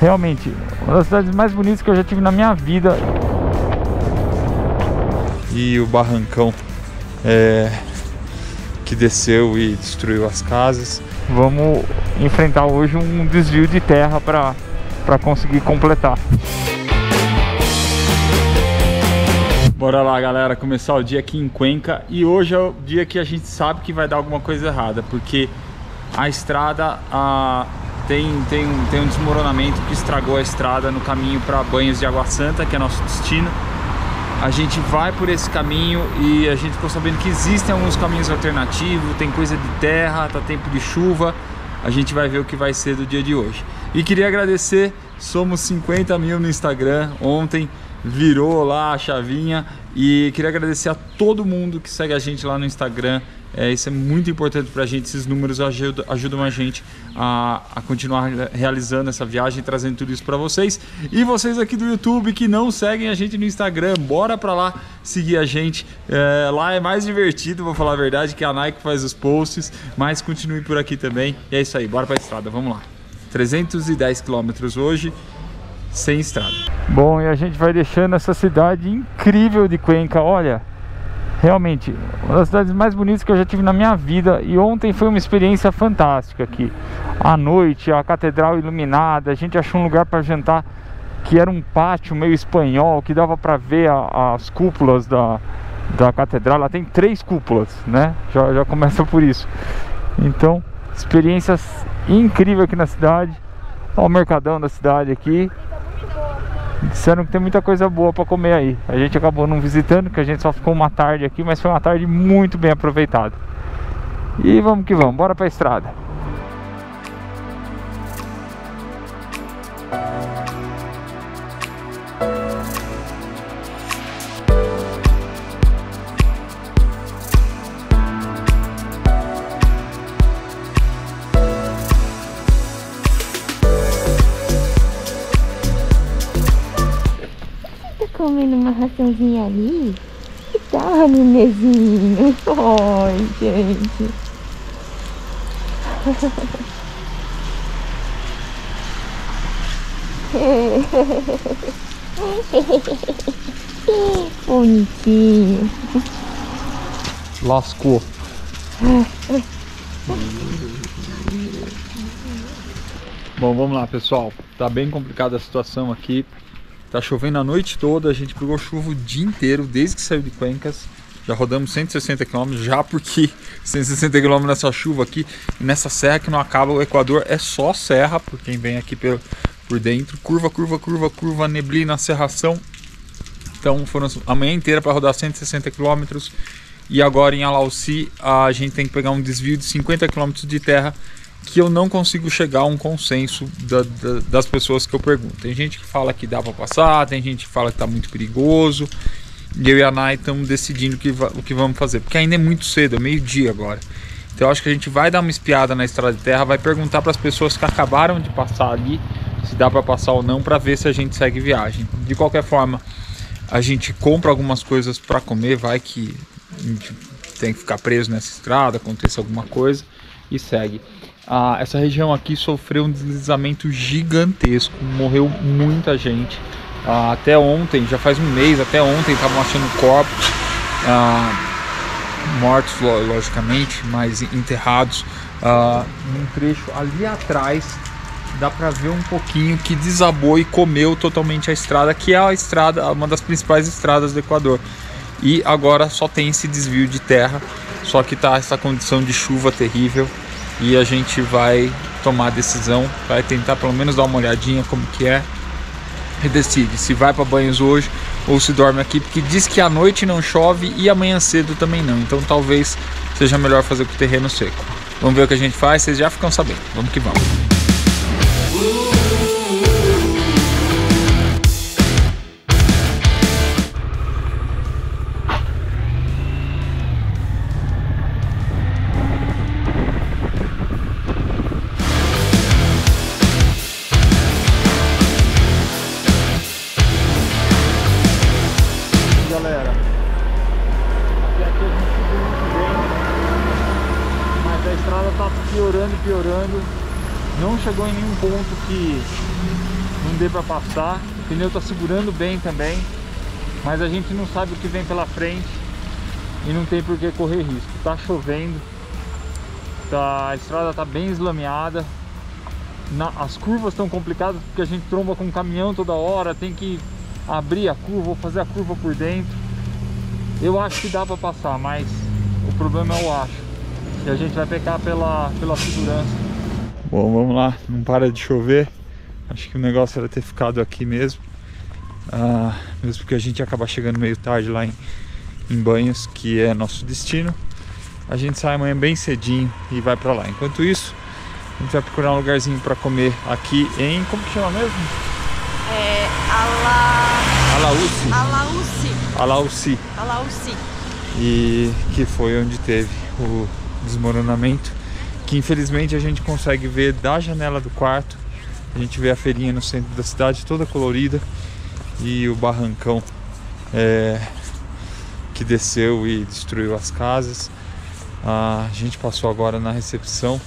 Realmente, uma das cidades mais bonitas que eu já tive na minha vida. E o barrancão que desceu e destruiu as casas. Vamos enfrentar hoje um desvio de terra para conseguir completar. Bora lá, galera, começar o dia aqui em Cuenca. E hoje é o dia que a gente sabe que vai dar alguma coisa errada, porque a estrada tem um desmoronamento que estragou a estrada no caminho para Banhos de Água Santa, que é nosso destino. A gente vai por esse caminho e a gente ficou sabendo que existem alguns caminhos alternativos, tem coisa de terra, tá tempo de chuva. A gente vai ver o que vai ser do dia de hoje. E queria agradecer, somos 50 mil no Instagram, ontem virou lá a chavinha, e queria agradecer a todo mundo que segue a gente lá no Instagram. Isso é muito importante pra gente, esses números ajudam a gente a continuar realizando essa viagem, trazendo tudo isso pra vocês. E vocês aqui do YouTube que não seguem a gente no Instagram, bora pra lá seguir a gente. Lá é mais divertido, vou falar a verdade, que a Nike faz os posts, mas continue por aqui também. E é isso aí, bora pra estrada, vamos lá. 310 km hoje, sem estrada. Bom, e a gente vai deixando essa cidade incrível de Cuenca, olha. Realmente, uma das cidades mais bonitas que eu já tive na minha vida. E ontem foi uma experiência fantástica aqui. À noite, a catedral iluminada, a gente achou um lugar para jantar que era um pátio meio espanhol, que dava para ver as cúpulas da catedral. Lá tem 3 cúpulas, né? Já começa por isso. Então, experiências incríveis aqui na cidade. Olha o mercadão da cidade aqui. Disseram que tem muita coisa boa para comer aí. A gente acabou não visitando, porque a gente só ficou uma tarde aqui, mas foi uma tarde muito bem aproveitada. E vamos que vamos, bora para a estrada. Comendo uma raçãozinha ali. Que tal, nenenzinho? Ai, gente. Bonitinho. Lascou. Bom, vamos lá, pessoal. Tá bem complicada a situação aqui. Tá chovendo a noite toda, a gente pegou chuva o dia inteiro, desde que saiu de Cuencas. Já rodamos 160 km, já porque 160 km nessa chuva aqui, nessa serra que não acaba. O Equador é só serra, por quem vem aqui por dentro. Curva, curva, curva, curva, neblina, serração. Então foram a manhã inteira para rodar 160 km. E agora em Alausi a gente tem que pegar um desvio de 50 km de terra, que eu não consigo chegar a um consenso das pessoas que eu pergunto. Tem gente que fala que dá para passar, tem gente que fala que tá muito perigoso. E eu e a Nay estamos decidindo o que vamos fazer, porque ainda é muito cedo, é meio-dia agora. Então eu acho que a gente vai dar uma espiada na estrada de terra, vai perguntar para as pessoas que acabaram de passar ali se dá para passar ou não, para ver se a gente segue viagem. De qualquer forma, a gente compra algumas coisas para comer, vai que a gente tem que ficar preso nessa estrada, aconteça alguma coisa, e segue. Essa região aqui sofreu um deslizamento gigantesco, morreu muita gente. Até ontem, já faz um mês, até ontem estavam achando corpos, mortos logicamente, mas enterrados. Num trecho ali atrás, dá pra ver um pouquinho que desabou e comeu totalmente a estrada, que é a estrada, uma das principais estradas do Equador. E agora só tem esse desvio de terra, só que tá essa condição de chuva terrível. E a gente vai tomar a decisão, vai tentar pelo menos dar uma olhadinha como que é, e decide se vai para Banhos hoje ou se dorme aqui, porque diz que à noite não chove e amanhã cedo também não, então talvez seja melhor fazer com o terreno seco. Vamos ver o que a gente faz, vocês já ficam sabendo, vamos que vamos. Piorando, não chegou em nenhum ponto que não dê para passar. O pneu está segurando bem também, mas a gente não sabe o que vem pela frente e não tem por que correr risco. Tá chovendo, a estrada tá bem eslameada, as curvas estão complicadas porque a gente tromba com um caminhão toda hora, tem que abrir a curva ou fazer a curva por dentro. Eu acho que dá para passar, mas o problema é o acho. E a gente vai pecar pela segurança. Bom, vamos lá, não para de chover. Acho que o negócio era ter ficado aqui mesmo. Mesmo porque a gente acaba chegando meio tarde lá em Banhos, que é nosso destino. A gente sai amanhã bem cedinho e vai pra lá. Enquanto isso, a gente vai procurar um lugarzinho pra comer aqui em... Como que chama mesmo? É... Alausi. E que foi onde teve o desmoronamento, que infelizmente a gente consegue ver da janela do quarto. A gente vê a feirinha no centro da cidade, toda colorida, e o barrancão que desceu e destruiu as casas. A gente passou agora na recepção,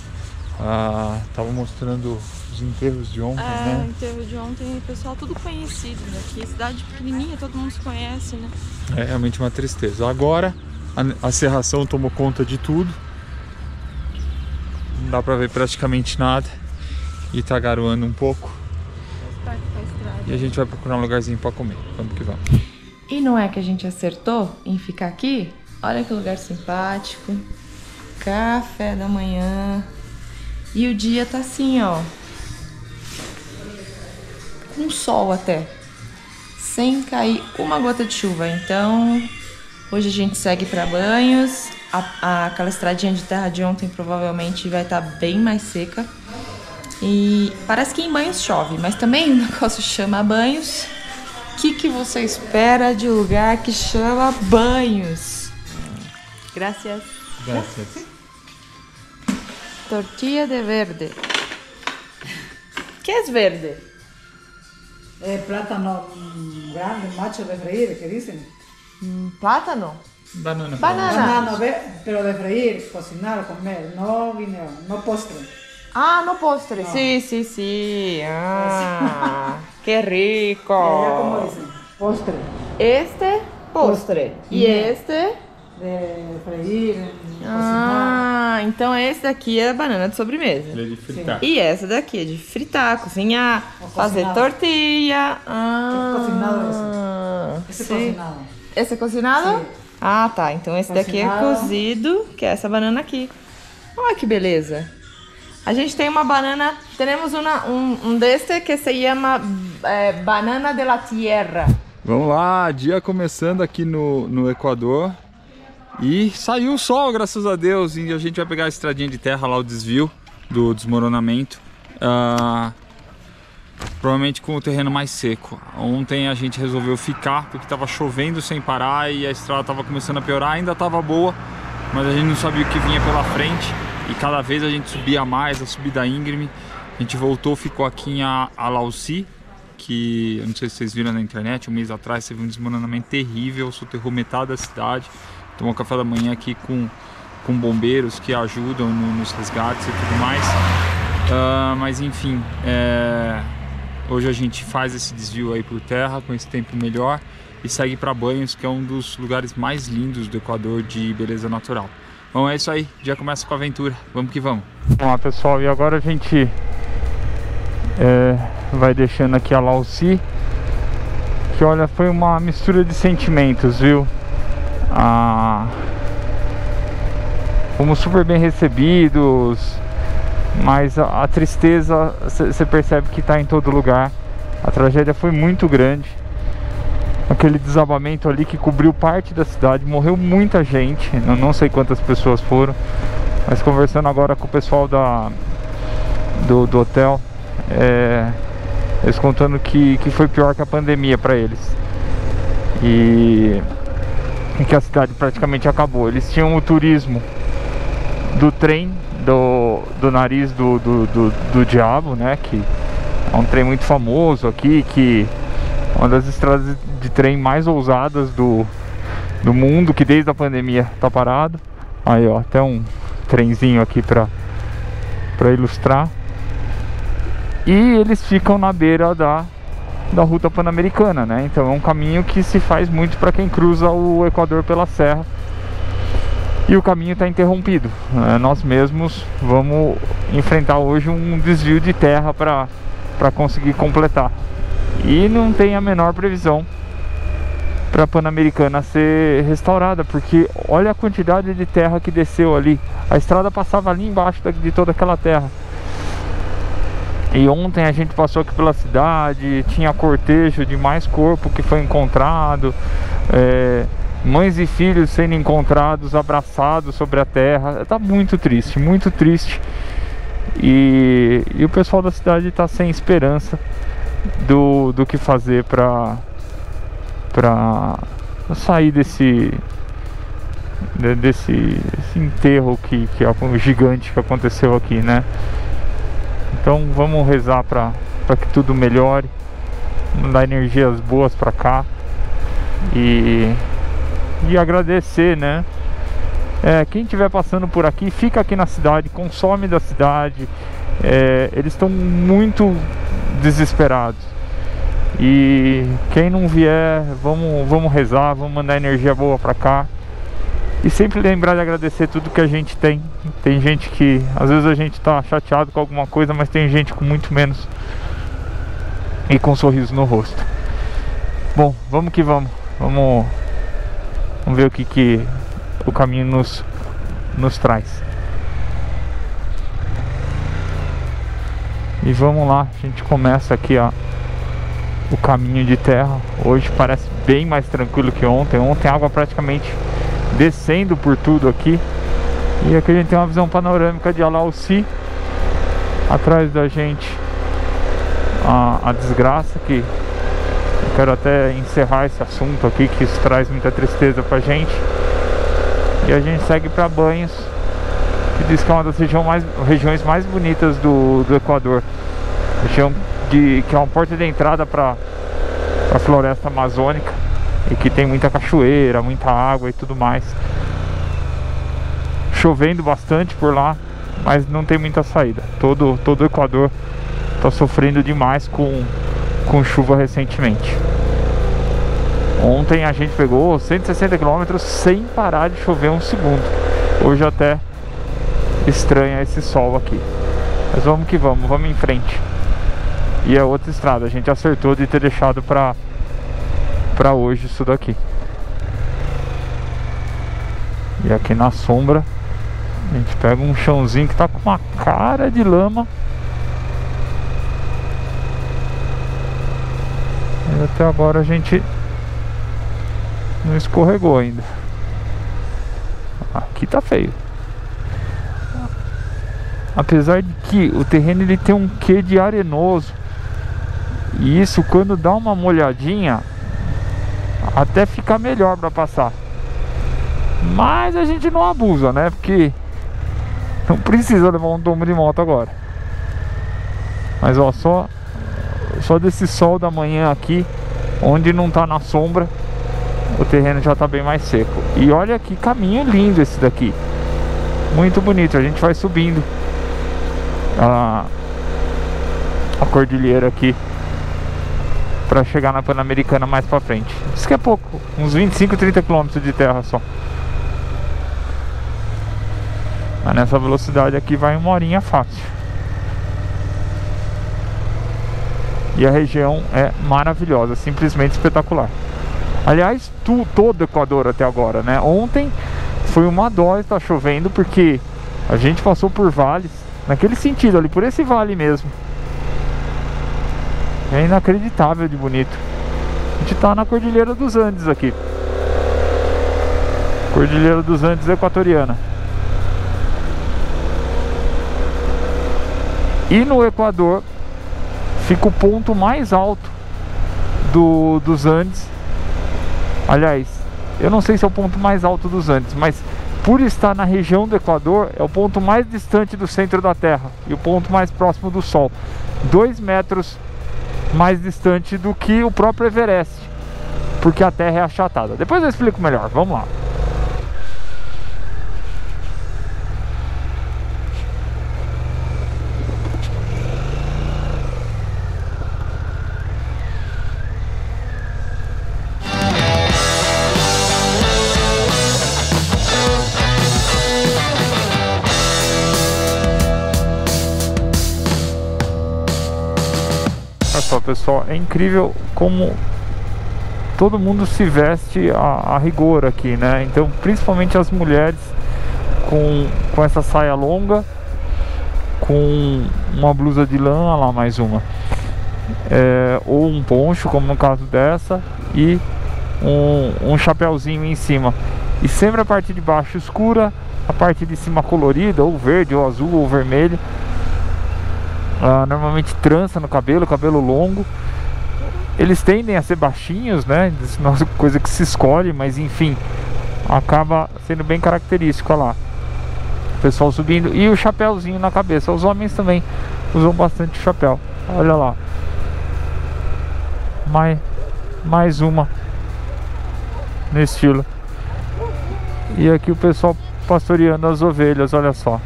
tava mostrando os enterros de ontem, né? Enterro de ontem, pessoal tudo conhecido daqui, cidade pequenininha, todo mundo se conhece, né? É realmente uma tristeza. Agora a cerração tomou conta de tudo, não dá pra ver praticamente nada e tá garoando um pouco. E a gente vai procurar um lugarzinho pra comer. Vamos que vamos. E não é que a gente acertou em ficar aqui? Olha que lugar simpático. Café da manhã. E o dia tá assim, ó. Com sol até. Sem cair uma gota de chuva. Então, hoje a gente segue pra Banhos. Aquela estradinha de terra de ontem provavelmente vai estar bem mais seca. E parece que em Banhos chove, mas também o negócio chama Banhos. O que você espera de um lugar que chama Banhos? Gracias. Tortilla de verde. Que é verde? É plátano grande, macho de freír, que dizem. Plátano? Banana. Pero de freír, cocinar, comer, não guineo, não postre. Ah, no postre. Sí. Ah, qué rico. ¿Cómo dicen? Postre. Este postre. E este? De freír. Cozinhar. Então esse daqui é a banana de sobremesa. Ele é de fritar. Sim. E essa daqui é de fritar, cozinhar, fazer tortilha. Cocinado esse. Esse é cocinado. Esse é cocinado? Sim. Ah, tá. Então esse cocinado. Daqui é cozido, que é essa banana aqui. Olha que beleza. A gente tem uma banana, temos um deste que se chama banana de la tierra. Vamos lá, dia começando aqui no Equador e saiu o sol, graças a Deus. E a gente vai pegar a estradinha de terra lá, o desvio do desmoronamento, provavelmente com o terreno mais seco. Ontem a gente resolveu ficar porque estava chovendo sem parar e a estrada estava começando a piorar. Ainda estava boa, mas a gente não sabia o que vinha pela frente. E cada vez a gente subia mais, a subida íngreme. A gente voltou, ficou aqui em Alausi, que eu não sei se vocês viram na internet, um mês atrás teve um desmoronamento terrível, soterrou metade da cidade. Tomou café da manhã aqui com bombeiros que ajudam nos resgates e tudo mais. Mas enfim, hoje a gente faz esse desvio aí por terra, com esse tempo melhor, e segue para Banhos, que é um dos lugares mais lindos do Equador de beleza natural. Bom, é isso aí, já começa com a aventura, vamos que vamos. Vamos lá, pessoal, e agora a gente vai deixando aqui a Alausi, que olha, foi uma mistura de sentimentos, viu? Fomos super bem recebidos, mas a tristeza, você percebe que está em todo lugar. A tragédia foi muito grande, aquele desabamento ali que cobriu parte da cidade, morreu muita gente, não sei quantas pessoas foram, mas conversando agora com o pessoal do hotel, eles contando que foi pior que a pandemia para eles e que a cidade praticamente acabou. Eles tinham o turismo do trem do nariz do diabo, né, que é um trem muito famoso aqui, que uma das estradas de trem mais ousadas do mundo, que desde a pandemia tá parado. Aí, ó, até um trenzinho aqui pra ilustrar. e eles ficam na beira da ruta Pan-Americana, né? Então é um caminho que se faz muito para quem cruza o Equador pela serra, e o caminho está interrompido, né? Nós mesmos vamos enfrentar hoje um desvio de terra para conseguir completar, e não tem a menor previsão para a Pan-Americana ser restaurada, porque olha a quantidade de terra que desceu ali. A estrada passava ali embaixo de toda aquela terra. E ontem a gente passou aqui pela cidade, tinha cortejo de mais corpo que foi encontrado, mães e filhos sendo encontrados abraçados sobre a terra. Tá muito triste, muito triste. E o pessoal da cidade está sem esperança do que fazer para sair desse enterro que é o gigante que aconteceu aqui, né? Então vamos rezar para que tudo melhore, mandar energias boas para cá e agradecer, né? Quem estiver passando por aqui, fica aqui na cidade, consome da cidade. Eles estão muito desesperados. E quem não vier, vamos rezar, vamos mandar energia boa pra cá. E sempre lembrar de agradecer tudo que a gente tem. Tem gente que, às vezes a gente tá chateado com alguma coisa, mas tem gente com muito menos e com um sorriso no rosto. Bom, vamos que vamos. Vamos ver o que o caminho nos traz. E vamos lá, a gente começa aqui, ó, o caminho de terra. Hoje parece bem mais tranquilo que ontem. Ontem a água praticamente descendo por tudo aqui. E aqui a gente tem uma visão panorâmica de Alausi. Atrás da gente a desgraça, que eu quero até encerrar esse assunto aqui, que isso traz muita tristeza pra gente. E a gente segue pra Banhos, que diz que é uma das regiões mais bonitas do Equador. Região que é uma porta de entrada para a floresta amazônica, e que tem muita cachoeira, muita água e tudo mais. Chovendo bastante por lá, mas não tem muita saída. Todo o Equador está sofrendo demais com chuva recentemente. Ontem a gente pegou 160 km sem parar de chover um segundo. Hoje até estranha esse sol aqui, mas vamos que vamos em frente. E a outra estrada, a gente acertou de ter deixado pra hoje isso daqui. E aqui na sombra, a gente pega um chãozinho que tá com uma cara de lama. E até agora a gente não escorregou ainda. Aqui tá feio. Apesar de que o terreno ele tem um quê de arenoso. E isso, quando dá uma molhadinha, até fica melhor para passar. Mas a gente não abusa, né? Porque não precisa levar um tombo de moto agora. Mas ó, só desse sol da manhã aqui, onde não tá na sombra, o terreno já tá bem mais seco. E olha que caminho lindo esse daqui. Muito bonito, a gente vai subindo a cordilheira aqui para chegar na Pan-Americana mais para frente. Isso que é pouco, uns 25, 30 km de terra só. Mas nessa velocidade aqui vai uma horinha fácil. E a região é maravilhosa, simplesmente espetacular. Aliás, todo o Equador até agora, né? Ontem foi uma dó estar chovendo, porque a gente passou por vales, naquele sentido ali, por esse vale mesmo. É inacreditável de bonito. A gente está na Cordilheira dos Andes aqui. Cordilheira dos Andes equatoriana. E no Equador fica o ponto mais alto dos Andes. Aliás, eu não sei se é o ponto mais alto dos Andes, mas por estar na região do Equador, é o ponto mais distante do centro da Terra e o ponto mais próximo do Sol. 2 metros mais distante do que o próprio Everest, porque a terra é achatada. Depois eu explico melhor, vamos lá. só, pessoal, é incrível como todo mundo se veste a rigor aqui, né? Então, principalmente as mulheres com essa saia longa, com uma blusa de lã, olha lá, mais uma, ou um poncho, como no caso dessa, e um chapéuzinho em cima. E sempre a parte de baixo escura, a parte de cima colorida, ou verde, ou azul, ou vermelho. Normalmente trança no cabelo, cabelo longo. Eles tendem a ser baixinhos, né? Isso não é coisa que se escolhe, mas enfim, acaba sendo bem característico. Olha lá, o pessoal subindo. E o chapéuzinho na cabeça. Os homens também usam bastante chapéu. Olha lá, mais uma nesse estilo. E aqui o pessoal pastoreando as ovelhas, olha só.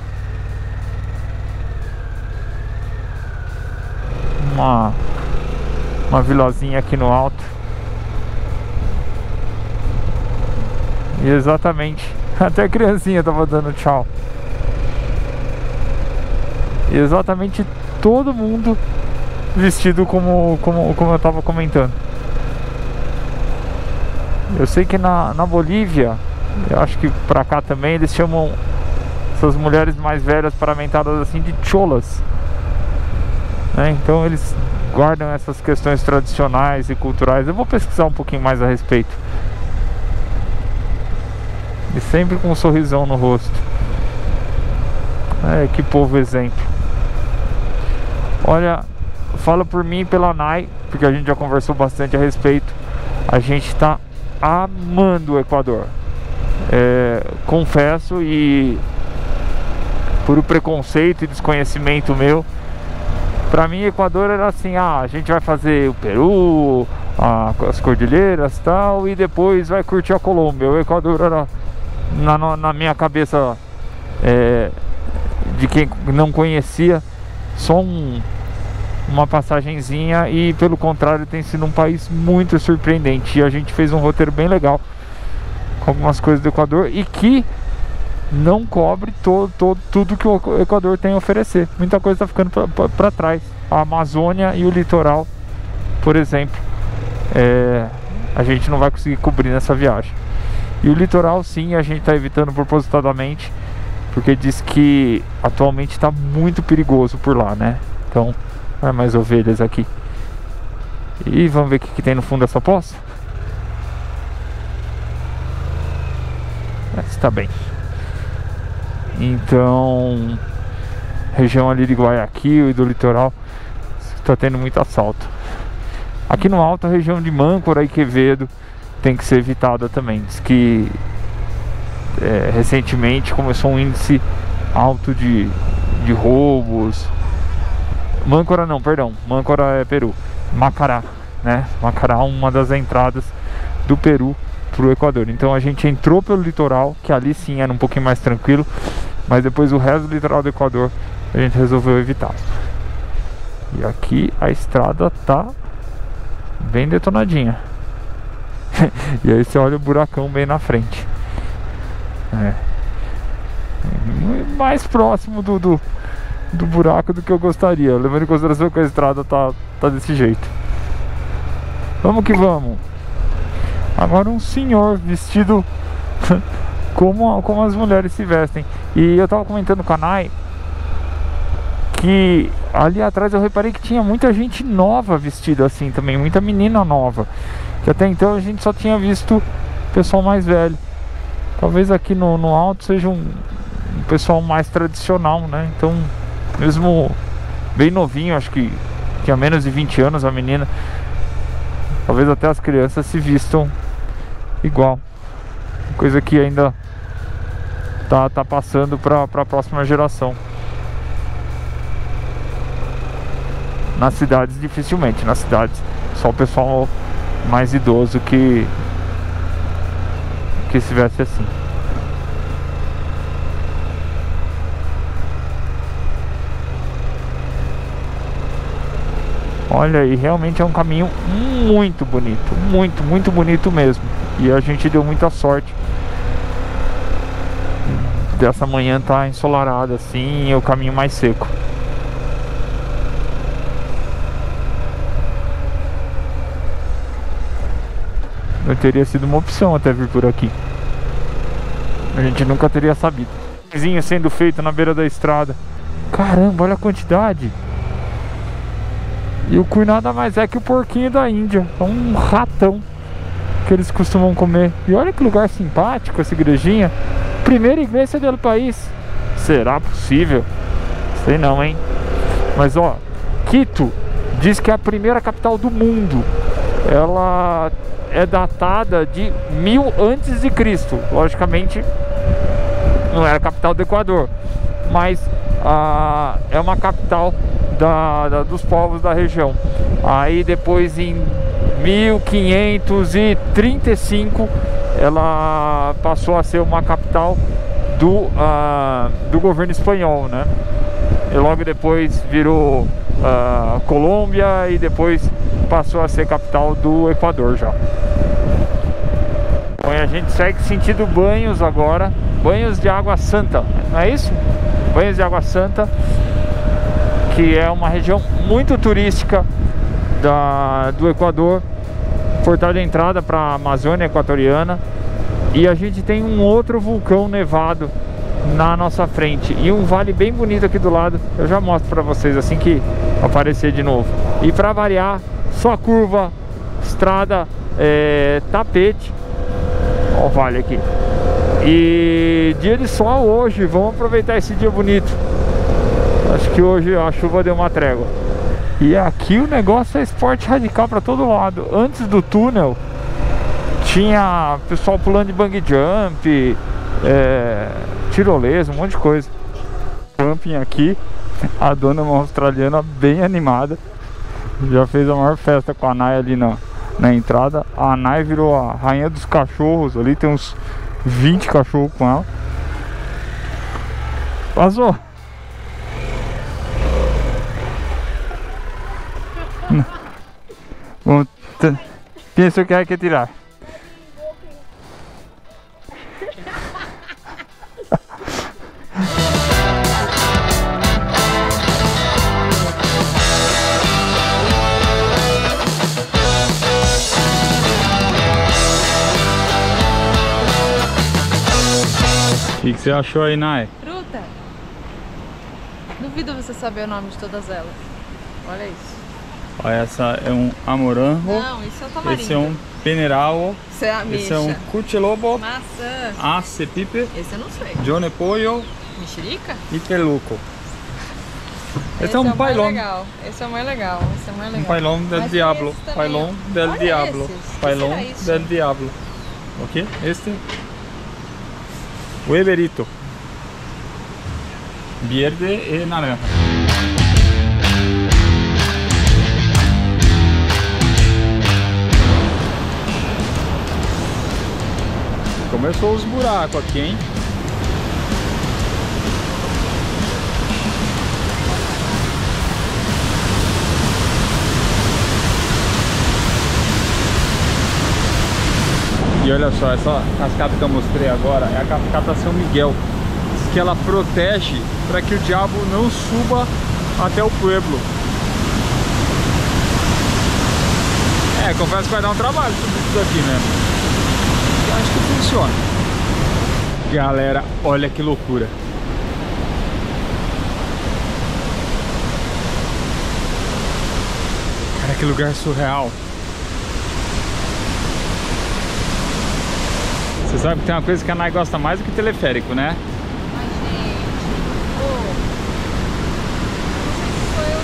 Uma vilazinha aqui no alto. E exatamente, até a criancinha tava dando tchau. E exatamente todo mundo vestido como eu tava comentando. Eu sei que na Bolívia, eu acho que pra cá também, eles chamam essas mulheres mais velhas paramentadas assim de cholas, né? Então eles guardam essas questões tradicionais e culturais. Eu vou pesquisar um pouquinho mais a respeito. E sempre com um sorrisão no rosto. É, que povo exemplo. Olha, falo por mim e pela Nay, porque a gente já conversou bastante a respeito. A gente tá amando o Equador. Confesso, e por um preconceito e desconhecimento meu, pra mim Equador era assim: a gente vai fazer o Peru, as cordilheiras e tal, e depois vai curtir a Colômbia. O Equador era, na minha cabeça, de quem não conhecia, só uma passagenzinha. E pelo contrário, tem sido um país muito surpreendente. E a gente fez um roteiro bem legal, algumas coisas do Equador, e que não cobre tudo que o Equador tem a oferecer. Muita coisa está ficando para trás. A Amazônia e o litoral, por exemplo, a gente não vai conseguir cobrir nessa viagem. E o litoral, sim, a gente está evitando propositadamente, porque diz que atualmente está muito perigoso por lá, né? Então, olha mais ovelhas aqui. E vamos ver o que tem no fundo dessa poça? Está bem. Então, região ali de Guayaquil e do litoral está tendo muito assalto. Aqui no alto, a região de Máncora e Quevedo tem que ser evitada também. Diz que recentemente começou um índice alto de roubos. Máncora não, perdão, Máncora é Peru. Macará, né? Macará é uma das entradas do Peru para o Equador. Então a gente entrou pelo litoral, que ali sim era um pouquinho mais tranquilo, mas depois o resto do litoral do Equador a gente resolveu evitar. E aqui a estrada tá bem detonadinha. E aí você olha o buracão bem na frente, mais próximo do buraco do que eu gostaria, levando em consideração que a estrada tá desse jeito. Vamos que vamos. Agora um senhor vestido como as mulheres se vestem. E eu tava comentando com a Nay que ali atrás eu reparei que tinha muita gente nova vestida assim também, muita menina nova, que até então a gente só tinha visto pessoal mais velho. Talvez aqui no alto seja um pessoal mais tradicional, né? Então, mesmo bem novinho, acho que tinha menos de 20 anos a menina. Talvez até as crianças se vistam igual. Coisa que ainda tá passando para a próxima geração. Nas cidades, dificilmente. Nas cidades, só o pessoal mais idoso que se veste assim. Olha aí, realmente é um caminho muito bonito, muito bonito mesmo. E a gente deu muita sorte dessa manhã tá ensolarada assim, e o caminho mais seco. Não teria sido uma opção até vir por aqui. A gente nunca teria sabido. Coisinha sendo feita na beira da estrada. Caramba, olha a quantidade. E o cuy nada mais é que o porquinho da Índia. É um ratão que eles costumam comer. E olha que lugar simpático essa igrejinha. Primeira igreja do país. Será possível? Sei não, hein? Mas ó, Quito diz que é a primeira capital do mundo. Ela é datada de 1000 a.C. Logicamente não era a capital do Equador, mas é uma capital dos povos da região. Aí depois em 1535 ela passou a ser uma capital do governo espanhol, né? E logo depois virou Colômbia e depois passou a ser capital do Equador já. Bom, e a gente segue sentido Banhos agora. Banhos de Água Santa, não é isso? Banhos de Água Santa, que é uma região muito turística do Equador, portal de entrada para a Amazônia equatoriana. E a gente tem um outro vulcão nevado na nossa frente e um vale bem bonito aqui do lado. Eu já mostro para vocês assim que aparecer de novo. E para variar, só curva, estrada, tapete. Ó o vale aqui. E dia de sol hoje, vamos aproveitar esse dia bonito. Acho que hoje a chuva deu uma trégua. E aqui o negócio é esporte radical para todo lado. Antes do túnel tinha pessoal pulando de bungee jump, tirolesa, um monte de coisa. Camping aqui, a dona uma australiana bem animada. Já fez a maior festa com a Nay ali na entrada. A Nay virou a rainha dos cachorros ali, tem uns 20 cachorros com ela. Passou. Bom, penso que há que tirar. O que você achou aí, Nay? Fruta. Duvido você saber o nome de todas elas. Olha isso. Olha, essa é um amoranjo. Não, isso é um tamarindo. Esse é um peneral. Isso é ameixa. Esse é um cutilobo. Maçã. Ace pipe. Esse eu não sei. Johnny pollo. Mexerica. E peluco. Esse é um pailón. Esse é o mais legal. Esse é o mais legal. Um pailón del diablo. Pailón del diablo. Pailón del diablo. Ok? Este. O Everito verde e naranja. Começou os buracos aqui, hein? E olha só, essa cascata que eu mostrei agora é a cascata São Miguel, que ela protege para que o diabo não suba até o pueblo. Confesso que vai dar um trabalho tudo isso aqui, né? Eu acho que funciona. Galera, olha que loucura. Cara, que lugar surreal. Você sabe que tem uma coisa que a Nay gosta mais do que teleférico, né? Ai, gente. Não sei se sou eu, se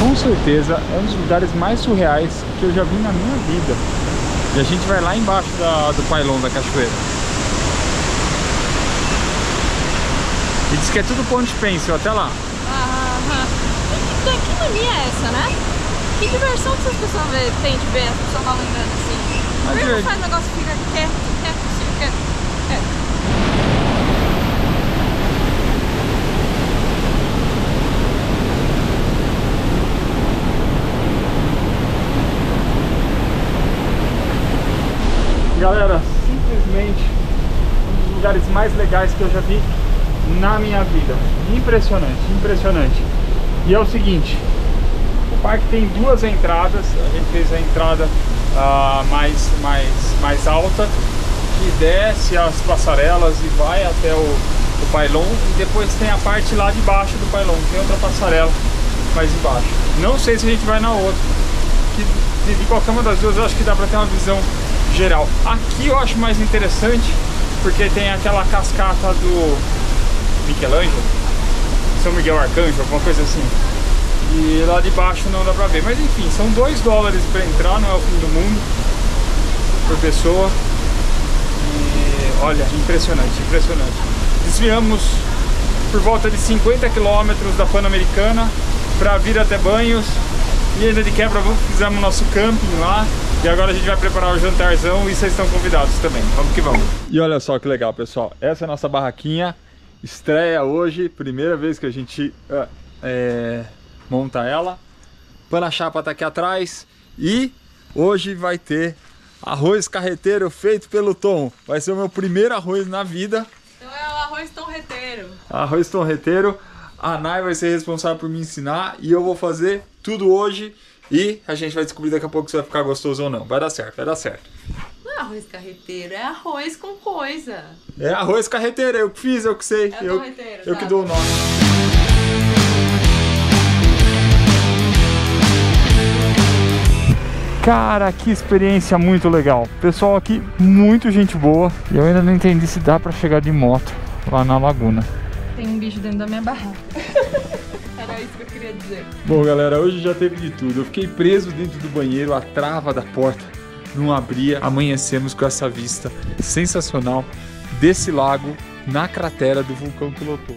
com certeza é um dos lugares mais surreais que eu já vi na minha vida. E a gente vai lá embaixo do pailão da cachoeira. E diz que é tudo ponto de pêncil, até lá. Que mania é essa, né? Que diversão que essas pessoas têm de ver as pessoas balançando assim? Por que não faz o negócio ficar quieto? Galera, simplesmente um dos lugares mais legais que eu já vi na minha vida. Impressionante, impressionante. E é o seguinte, o parque tem duas entradas. Ele fez a entrada mais alta, que desce as passarelas e vai até o Pailón, e depois tem a parte lá de baixo do Pailón, tem outra passarela mais embaixo. Não sei se a gente vai na outra, que de qualquer uma das duas eu acho que dá para ter uma visão geral. Aqui eu acho mais interessante porque tem aquela cascata do Michelangelo, São Miguel Arcanjo, alguma coisa assim, e lá de baixo não dá pra ver, mas enfim, são $2 pra entrar, não é o fim do mundo por pessoa. E olha, impressionante, impressionante. Desviamos por volta de 50 quilômetros da Pan-Americana pra vir até Banhos, e ainda de quebra fizemos nosso camping lá, e agora a gente vai preparar o jantarzão e vocês estão convidados também, vamos que vamos. E olha só que legal, pessoal, essa é a nossa barraquinha, estreia hoje, primeira vez que a gente monta ela. Pana chapa tá aqui atrás, e hoje vai ter arroz carreteiro feito pelo Tom. Vai ser o meu primeiro arroz na vida. Então é o arroz torreteiro. Arroz torreteiro. A Nay vai ser responsável por me ensinar, e eu vou fazer tudo hoje, e a gente vai descobrir daqui a pouco se vai ficar gostoso ou não. Vai dar certo, vai dar certo. Não é arroz carreteiro, é arroz com coisa. É arroz carreteiro, eu que fiz, eu que sei. É eu que dou o nome. Cara, que experiência muito legal. Pessoal aqui, muito gente boa. E eu ainda não entendi se dá pra chegar de moto lá na laguna. Tem um bicho dentro da minha barraca. Era isso que eu queria dizer. Bom, galera, hoje já teve de tudo. Eu fiquei preso dentro do banheiro, a trava da porta não abria. Amanhecemos com essa vista sensacional desse lago na cratera do vulcão que lotou.